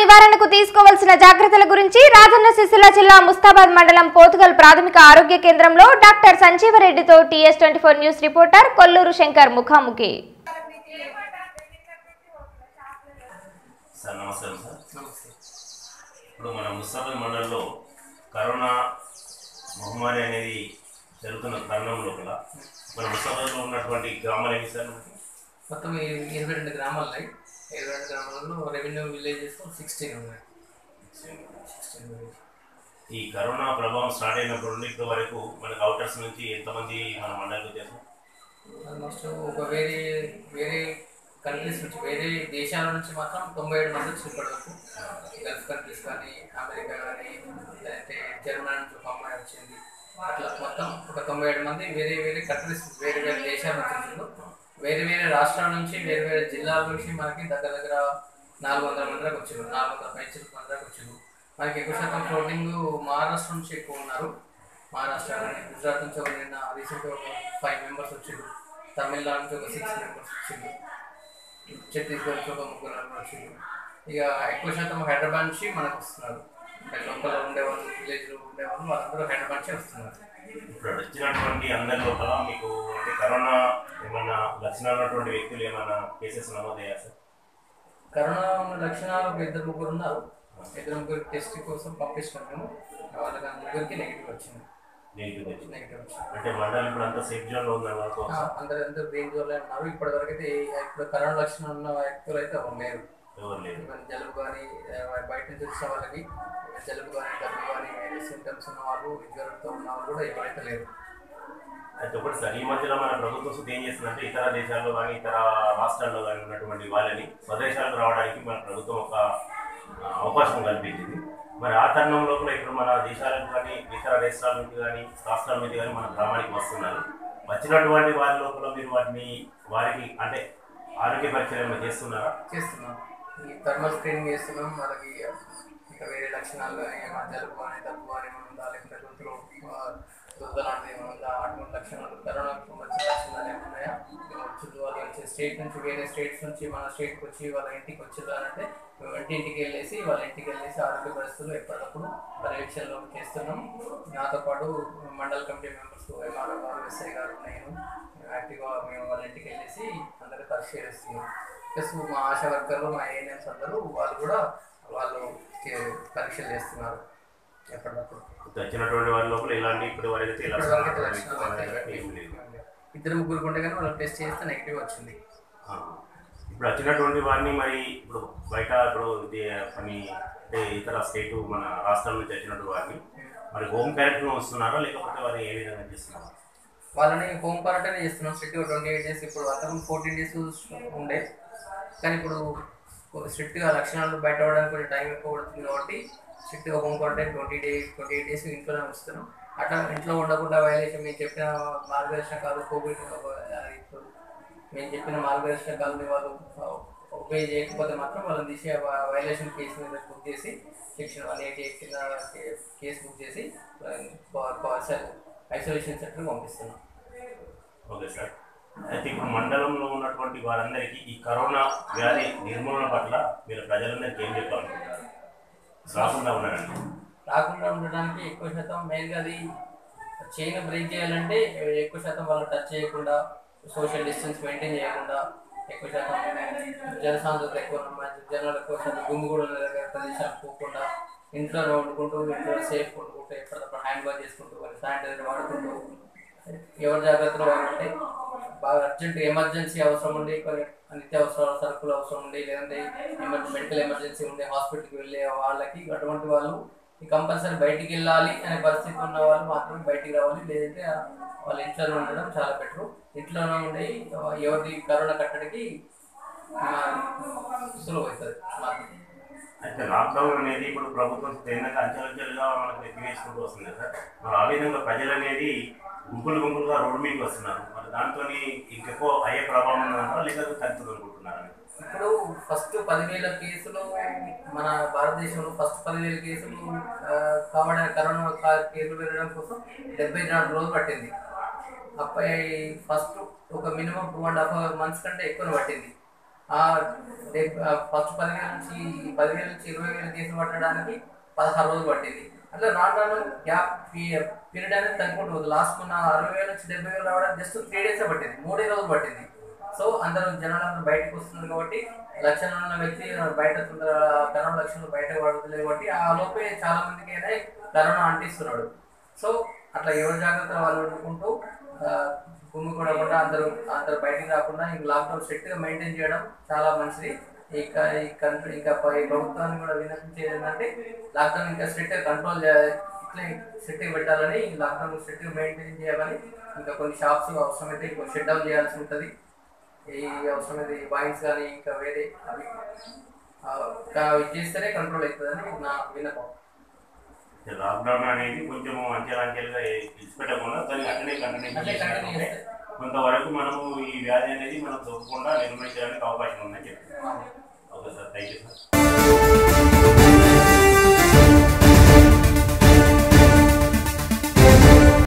నివారణకు తీసుకోవాల్సిన జాగ్రత్తల గురించి రాజన్న సిసిల జిల్లా ముస్తాబాద్ మండలం పోతుగల్ ప్రాథమిక ఆరోగ్య కేంద్రంలో డాక్టర్ సంజీవరెడ్డితో TS24 news reporter Kolluru Shankar ముఖాముఖి. మొత్తం 22 గ్రామాల్లో రెవెన్యూ విలేజెస్ 16 ఉన్నాయి. ఈ కరోనా ప్రభావం స్టార్ట్ అయినప్పటి నుండి ఇప్పటి వరకు మనకు అవుటర్స్ నుంచి ఎంతమంది మన మండలానికి వచ్చారు? ఆల్మోస్ట్ ఒక వేరే కంట్రీస్ నుంచి, వేరే దేశాల నుంచి మాత్రం 97 మంది వచ్చినప్పటివరకు. గల్ఫ్ కంట్రీస్ కానీ, అమెరికా కానీ, లేదంటే జర్మనీ నుంచి ఒక అమ్మాయి వచ్చింది. అట్లా మొత్తం ఒక 97 మంది వేరే కంట్రీస్, వేరే దేశాల నుంచి వచ్చిండ్రు. వేరే రాష్ట్రాల నుంచి, వేరే జిల్లాల నుంచి మనకి దగ్గర 400 మంది దాకా వచ్చారు. 400 మంది దాకా వచ్చారు. మనకి ఎక్కువ శాతం ఫ్లోటింగ్ మహారాష్ట్ర నుంచి ఎక్కువ ఉన్నారు. మహారాష్ట్ర కానీ, గుజరాత్ నుంచి ఒక నిన్న రీసెంట్గా 5 మెంబర్స్ వచ్చారు. తమిళనాడు నుంచి ఒక 6 మెంబర్స్ వచ్చింది. ఛత్తీస్గఢ్ నుంచి ఒక 3 మెంబర్స్ వచ్చింది. ఇక ఎక్కువ శాతం హైదరాబాద్ నుంచి మనకు వస్తున్నారు. లోకల్లో ఉండేవాళ్ళు, విలేజ్లో ఉండేవాళ్ళు వాళ్ళందరూ హైదరాబాద్ నుంచి వస్తున్నారు. ఇప్పుడు వచ్చినటువంటి అందరి లోపల మీకు కరోనా ఏమైనా లక్షణాలు ఉన్నటువంటి వ్యక్తులు ఏమైనా కేసెస్ నమోదయ్యా సార్? కరోనా లక్షణాలు 2-3 ఉన్నారు. 2-3 టెస్ట్ కోసం పంపిస్తున్నాము. వాళ్ళకి 2 నెగిటివ్ వచ్చింది. అంటే మండలం ఇప్పుడు అంతా సేఫ్ జోన్లో ఉన్నారు. అందరూ గ్రీన్ జోన్లో ఉన్నారు. ఇప్పటివరకు అయితే ఇప్పుడు కరోనా లక్షణాలు ఉన్న వ్యక్తులు అయితే లేరు. జలుబు కానీ, బయట నుంచి వచ్చిన వాళ్ళకి జలుబు కానీ, డబ్బు కానీ, సింటమ్స్ ఉన్నవాళ్ళు, జ్వరంతో ఉన్నవాళ్ళు కూడా ఎవరైతే లేరు. అయితే ఒకటిసారి ఈ మధ్యలో మన ప్రభుత్వం ఏం చేస్తుందంటే ఇతర దేశాల్లో కానీ, ఇతర రాష్ట్రాల్లో కానీ ఉన్నటువంటి వాళ్ళని స్వదేశాలకు రావడానికి మన ప్రభుత్వం ఒక అవకాశం కల్పించింది. మరి ఆ తరుణంలో కూడా ఇప్పుడు మన దేశాలకు కానీ, ఇతర దేశాల నుంచి కానీ, రాష్ట్రాల నుంచి కానీ మన గ్రామానికి వస్తున్నారు. వచ్చినటువంటి వారి లోపల మీరు వారికి అంటే ఆరోగ్య పరిచర్య చేస్తున్నారా? చేస్తున్నాం. ఈ థర్మల్ స్క్రీనింగ్ చేస్తున్నాం. వాళ్ళకి ఇంకా వేరే లక్షణాలు కానీ, జలుబు కానీ, డబ్బు కానీ ఏమైనా, లేకపోతే గొంతులో దుర్దలాంటి ఏమైనా, అటువంటి లక్షణాలు కరోనా వచ్చిన లక్షణాలు ఏమున్నాయా, వాళ్ళు వచ్చే స్టేట్ నుంచి, వేరే స్టేట్స్ నుంచి మన స్టేట్కి వచ్చి వాళ్ళ ఇంటికి వచ్చేదానంటే మేము వాళ్ళ ఇంటికి వెళ్ళేసి ఆరోగ్య పరిస్థితులు ఎప్పటికప్పుడు పర్యవేక్షణలో చేస్తున్నాం. నాతో పాటు మండల కమిటీ మెంబర్స్, ఎంఆర్ఓ గారు, ఎస్ఐ గారు, నేను యాక్టివ్గా మేము వాళ్ళ ఇంటికి వెళ్ళేసి అందరూ పరిస్థితి చేస్తున్నాం. ప్లస్ మా ఆశా వర్కర్లు, మా ఏఎన్ఎంస్ అందరూ వాళ్ళు పరీక్షలు చేస్తున్నారు ఎప్పటికప్పుడు. వచ్చినటువంటి వాళ్ళ లోపల ఎలాంటి ఇప్పుడు వరకు 2-3 ఉంటే కానీ వాళ్ళకి టెస్ట్ చేస్తే నెగిటివ్ వచ్చింది. ఇప్పుడు వచ్చినటువంటి వారిని మరి ఇప్పుడు బయట పని అంటే ఇతర స్టేట్, మన రాష్ట్రాల నుంచి వచ్చినటువంటి వారిని మరి హోమ్ క్వారంటైన్ వస్తున్నారా, లేకపోతే వారిని ఏ విధంగా చేస్తున్నారా? వాళ్ళని హోమ్ క్వారంటైన్ చేస్తున్నాం. స్ట్రిక్ట్గా 28 డేస్, ఇప్పుడు అంతకు 14 డేస్ ఉండే, కానీ ఇప్పుడు స్ట్రిక్ట్గా లక్షణాలు బయట పడడానికి కొంచెం టైం ఎక్కువ పడుతుంది. కాబట్టి స్ట్రిక్ట్గా హోమ్ క్వారంటైన్ 28 డేస్ ఇంట్లోనే ఉంచుతున్నాం. అట్లా ఇంట్లో ఉండకుండా వైలేషన్ మేము చెప్పిన మార్గదర్శకాలు, కోవిడ్ ఇప్పుడు మేము చెప్పిన మార్గదర్శకాలని వాళ్ళు ఉపయోగ చేయకపోతే మాత్రం వాళ్ళని తీసి వైలేషన్ కేసు మీద బుక్ చేసి సెక్షన్ 188 కింద కేసు బుక్ చేసి ఐసోలేషన్ సెంటర్ పంపిస్తున్నాం. Okay sir. అయితే ఇప్పుడు మండలంలో ఉన్నటువంటి వారందరికీ ఈ కరోనా వ్యాధి నిర్మూలన పట్ల మీరు ప్రజలందరికీ ఏం చెప్పాలనుకుంటారు? రాకుండా ఉన్నారండి. రాకుండా ఉండడానికి ఎక్కువ శాతం మెయిన్గా అది చైన్ బ్రేక్ చేయాలంటే ఎక్కువ శాతం వాళ్ళు టచ్ చేయకుండా, సోషల్ డిస్టెన్స్ మెయింటైన్ చేయకుండా, ఎక్కువ శాతం జనసాంద్రత ఎక్కువ జనాలు ఎక్కువ శాతం గుమ్మిగూడ ప్రదేశాలు పోకుండా, ఇంట్లోనే వండుకుంటూ, ఇంట్లో సేఫ్ వండుకుంటూ, ఎప్పటికప్పుడు హ్యాండ్ వాష్ చేసుకుంటూ, శానిటైజర్ వాడుకుంటూ, ఎవరి జాగ్రత్తలో వాడుకుంటే బాగా ఎమర్జెన్సీ అవసరం ఉండి, కొన్ని నిత్యావసరాల సరుకులు అవసరం ఉండి, లేదంటే మెడికల్ ఎమర్జెన్సీ ఉండి హాస్పిటల్కి వెళ్ళే వాళ్ళకి, అటువంటి వాళ్ళు కంపల్సరీ బయటికి వెళ్ళాలి అనే పరిస్థితి ఉన్న వాళ్ళు మాత్రమే బయటికి రావాలి. లేదంటే వాళ్ళు ఇంట్లోనే ఉండడం చాలా బెటర్. ఇంట్లోనే ఉండి ఎవరి కరోనా కట్టడికి సులువు అవుతుంది. అయితే లాక్డౌన్ అనేది ఇప్పుడు ప్రభుత్వం అంచెలుగా మనకు ఎత్తివేసుకుంటూ వస్తుంది సార్. మరి ఆ విధంగా ప్రజలు అనేది గుంపులుగా రోడ్డు మీదకి వస్తున్నారు. మరి దాంతో ఇంకెక్కువ అయ్యే ప్రభావం ఉందంటారా, లేకపోతే తగ్గుతుంది అనుకుంటున్నారు? ఇప్పుడు ఫస్ట్ 10,000 కేసులు మన భారతదేశంలో ఫస్ట్ 10,000 కేసులు కావడానికి, కరోనా కేసులు పెరగడం కోసం 74 రోజులు పట్టింది. అప్పటి ఫస్ట్ ఒక మినిమం 2.5 మంత్స్ కంటే ఎక్కువ పట్టింది. ఫస్ట్ 10 నుంచి 10,000 నుంచి 20,000 తీసుకుపట్టడానికి 16 రోజులు పట్టేది. అట్లా నాన్ గ్యాప్ పీరియడ్ అనేది తగ్గుకుంటుంది. లాస్ట్ 60,000 నుంచి 70,000 రావడానికి జస్ట్ 3 డేసే పట్టింది, 3 రోజులు పట్టింది. సో అందరూ జనాలందరూ బయటకు వస్తున్నారు కాబట్టి లక్షణాలు ఉన్న వ్యక్తి బయట కరోనా లక్షణాలు బయట పడుతున్నాయి కాబట్టి ఆ లోపే చాలా మందికి అయినా కరోనా అంటిస్తున్నాడు. సో అట్లా ఎవరి జాగ్రత్త వాళ్ళు వండుకుంటూ గుమ్మి కొడకుండా అందరూ బయటకు రాకుండా ఇంకా లాక్డౌన్ స్ట్రిక్ట్గా మెయింటైన్ చేయడం చాలా మంచిది. ఇంకా ఈ కంట్రీ ఇంకా ప్రభుత్వాన్ని కూడా విన్నపించేది ఏంటంటే లాక్డౌన్ ఇంకా స్ట్రిక్ట్గా కంట్రోల్ ఇట్లా స్ట్రిక్ట్గా పెట్టాలని, ఈ లాక్డౌన్ స్ట్రిక్ట్గా మెయింటైన్ చేయాలని, ఇంకా కొన్ని షాప్స్ అవసరమైతే ఇంకా షట్ డౌన్ చేయాల్సి ఉంటుంది. ఈ అవసరమైతే బాయిన్స్ కానీ ఇంకా వేరే అవి చేస్తేనే కంట్రోల్ అవుతుందని నా విన్నపం. లాక్డౌన్ అనేది కొంచెం అంచెలంచెలుగా విడిచిపెట్టకుండా దాన్ని అట్లనే కంటిన్యూ చేయాలంటే కొంతవరకు మనము ఈ వ్యాధి అనేది మనం తప్పకుండా నిర్వహించడానికి అవకాశం ఉందని చెప్తున్నాం. Okay sir, thank you sir.